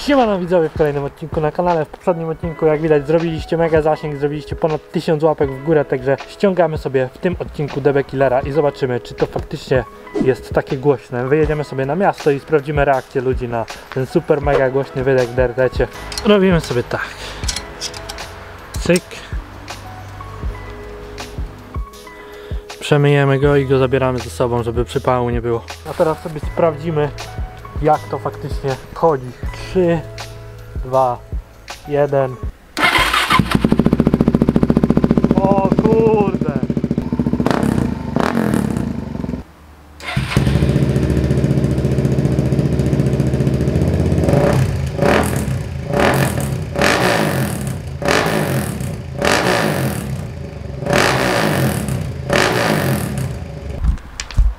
Siemano widzowie w kolejnym odcinku na kanale. W poprzednim odcinku, jak widać, zrobiliście mega zasięg, zrobiliście ponad 1000 łapek w górę, także ściągamy sobie w tym odcinku DB Killera i zobaczymy, czy to faktycznie jest takie głośne. Wyjedziemy sobie na miasto i sprawdzimy reakcję ludzi na ten super mega głośny wydech w DRZ-cie. Robimy sobie tak. Cyk. Przemyjemy go i go zabieramy ze sobą, żeby przypału nie było. A teraz sobie sprawdzimy, jak to faktycznie chodzi. 3, 2, 1. O kurde!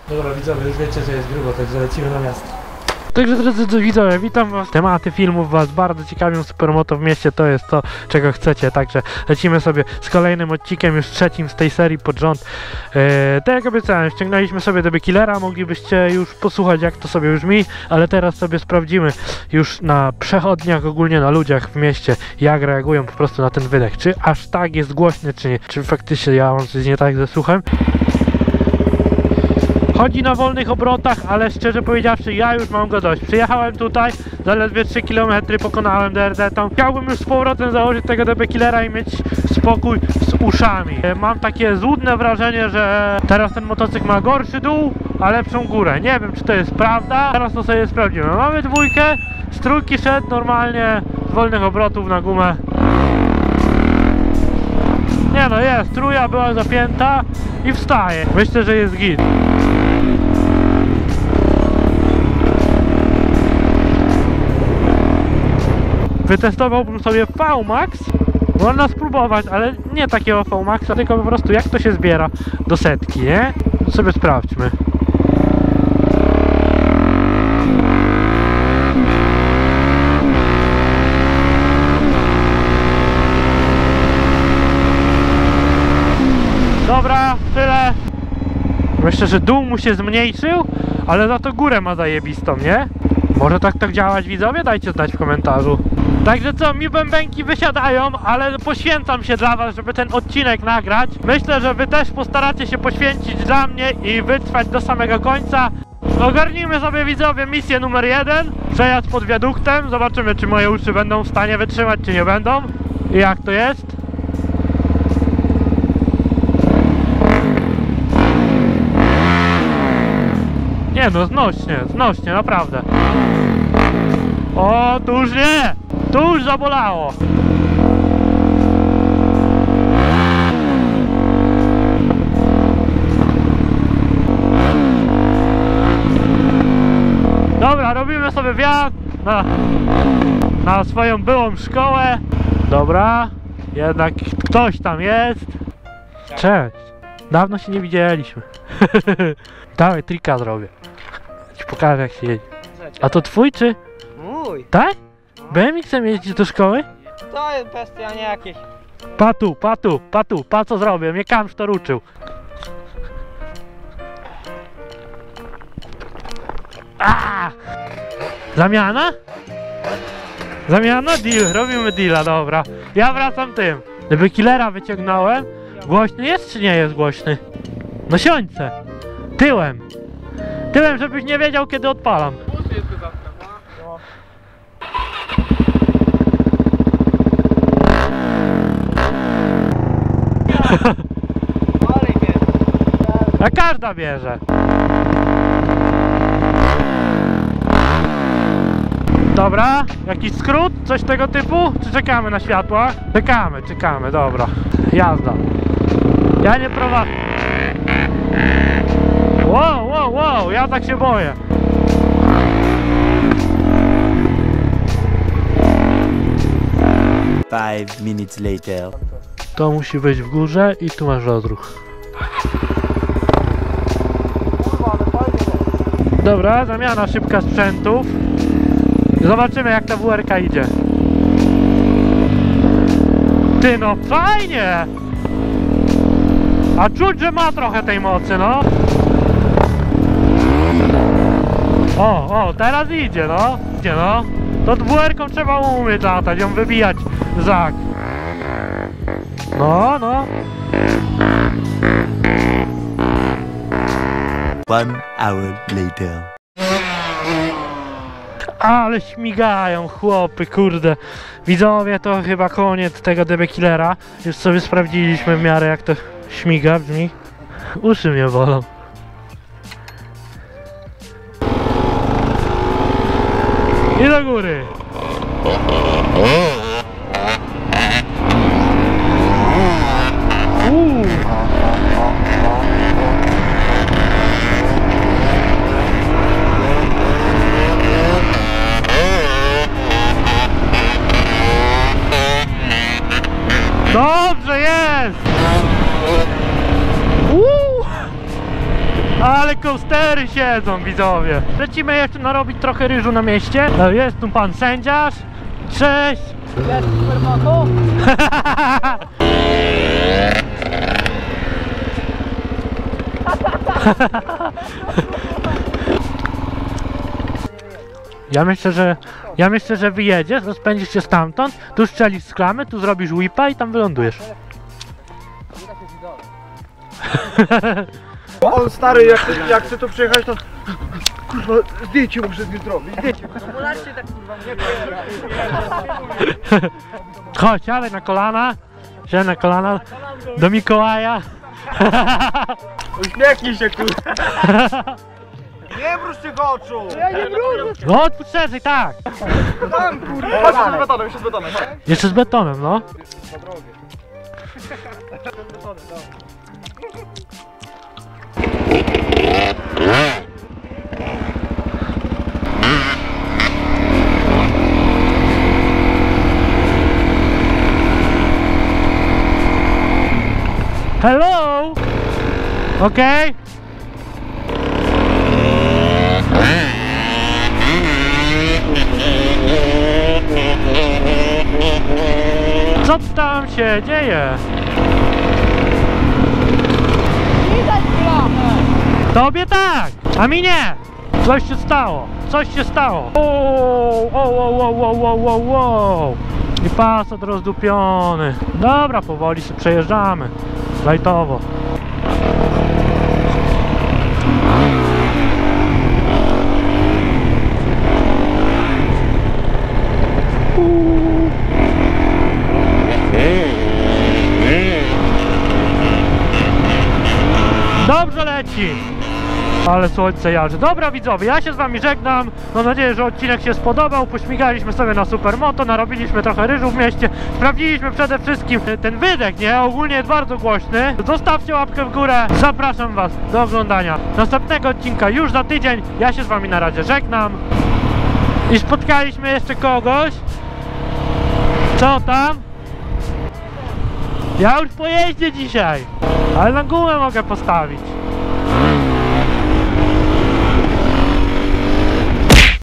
Dobra widzowie, już wiecie, że jest grubo, także lecimy na miasto. Także drodzy widzowie, witam was. Tematy filmów was bardzo ciekawią. Supermoto w mieście to jest to, czego chcecie. Także lecimy sobie z kolejnym odcinkiem, już trzecim z tej serii pod rząd. Tak jak obiecałem, ściągnęliśmy sobie DB Killera. Moglibyście już posłuchać, jak to sobie brzmi, ale teraz sobie sprawdzimy już na przechodniach, ogólnie na ludziach w mieście, jak reagują po prostu na ten wydech. Czy aż tak jest głośny, czy nie. Czy faktycznie ja mam coś nie tak ze słuchem. Chodzi na wolnych obrotach, ale szczerze powiedziawszy, ja już mam go dość. Przyjechałem tutaj, zaledwie 3 km pokonałem DRZ-tą. Chciałbym już z powrotem założyć tego DB Killera i mieć spokój z uszami. Mam takie złudne wrażenie, że teraz ten motocykl ma gorszy dół, a lepszą górę. Nie wiem, czy to jest prawda. Teraz to sobie sprawdzimy. Mamy dwójkę, z trójki szedł normalnie, z wolnych obrotów na gumę. Nie no, jest, trójka była zapięta i wstaje. Myślę, że jest git. Wytestowałbym sobie VMAX, można spróbować, ale nie takiego VMAXa, tylko po prostu jak to się zbiera do setki, nie? Sobie sprawdźmy. Dobra, tyle. Myślę, że dół mu się zmniejszył, ale za to górę ma zajebistą, nie? Może tak to działać widzowie? Dajcie znać w komentarzu. Także co, mi bębenki wysiadają, ale poświęcam się dla was, żeby ten odcinek nagrać. Myślę, że wy też postaracie się poświęcić dla mnie i wytrwać do samego końca. Ogarnijmy sobie widzowie misję numer 1. Przejazd pod wiaduktem. Zobaczymy, czy moje uszy będą w stanie wytrzymać, czy nie będą. I jak to jest. Nie no, znośnie, znośnie, naprawdę. O, tu już nie! Tu już zabolało! Dobra, robimy sobie wjazd na swoją byłą szkołę. Dobra, jednak ktoś tam jest. Cześć! Dawno się nie widzieliśmy. Dawaj, trika zrobię. Ci pokażę, jak się jedzie. A to twój czy? Mój. Tak? BMX-em jeździsz do szkoły? To jest bestia, nie jakieś. Pa co zrobię, mnie kamsz to ruczył. Aaaa! Zamiana? Zamiana? Deal, robimy deala, dobra. Ja wracam tym. Gdyby Killera wyciągnąłem, głośny jest czy nie jest głośny? No siądźce. Tyłem. Tyłem, żebyś nie wiedział, kiedy odpalam. A każda bierze. Dobra, jakiś skrót, coś tego typu? Czy czekamy na światła? Czekamy, czekamy, dobra. Jazda. Ja nie prowadzę. Wow, wow, wow, ja tak się boję. To musi być w górze i tu masz rozruch. Dobra, zamiana szybka sprzętów. Zobaczymy, jak ta WR-ka idzie. Ty no, fajnie! A czuć, że ma trochę tej mocy, no. O, teraz idzie, no. Idzie, no. To WR-ką trzeba umieć latać, ją wybijać żak. No, no. 1 hour later. Ale śmigają chłopy, kurde. Widzowie, to chyba koniec tego DB Killera. Już sobie sprawdziliśmy w miarę jak to śmiga, brzmi. Uszy mnie bolą. I do góry. Dobrze jest! Ale coastery siedzą, widzowie. Lecimy jeszcze narobić trochę ryżu na mieście. Jest tu pan sędziarz. Cześć! Jest supermoto? Ja myślę, że wyjedziesz, rozpędzisz się stamtąd, tu strzelisz z klamy, tu zrobisz whipa i tam wylądujesz. On stary, jak chce tu przyjechać, to kurwa, zdjęcie muszę zrobić. Chodź, ale na kolana, siadaj na kolana, do Mikołaja. Uśmiechnij się, kurwa. Nie wróć tych oczu! Ja nie wrócę! No odpuść szerzej, tak! Tam kurwa! Chodź z betonem, jeszcze z betonem. Jeszcze z betonem, no. Po drogie. Hello! Okej? Okay. Co tam się dzieje? Widać klamę! Tobie tak, a mi nie! Coś się stało, coś się stało. Wow. I pasat rozdupiony. Dobra, powoli się przejeżdżamy. Lajtowo. Dobrze leci! Ale słońce jarzy. Dobra widzowie, ja się z wami żegnam. Mam nadzieję, że odcinek się spodobał. Pośmigaliśmy sobie na supermoto, narobiliśmy trochę ryżu w mieście. Sprawdziliśmy przede wszystkim ten wydech, nie? Ogólnie jest bardzo głośny. Zostawcie łapkę w górę. Zapraszam was do oglądania następnego odcinka już za tydzień. Ja się z wami na razie żegnam. I spotkaliśmy jeszcze kogoś. Co tam? Ja już pojeździę dzisiaj. Ale na gumę mogę postawić.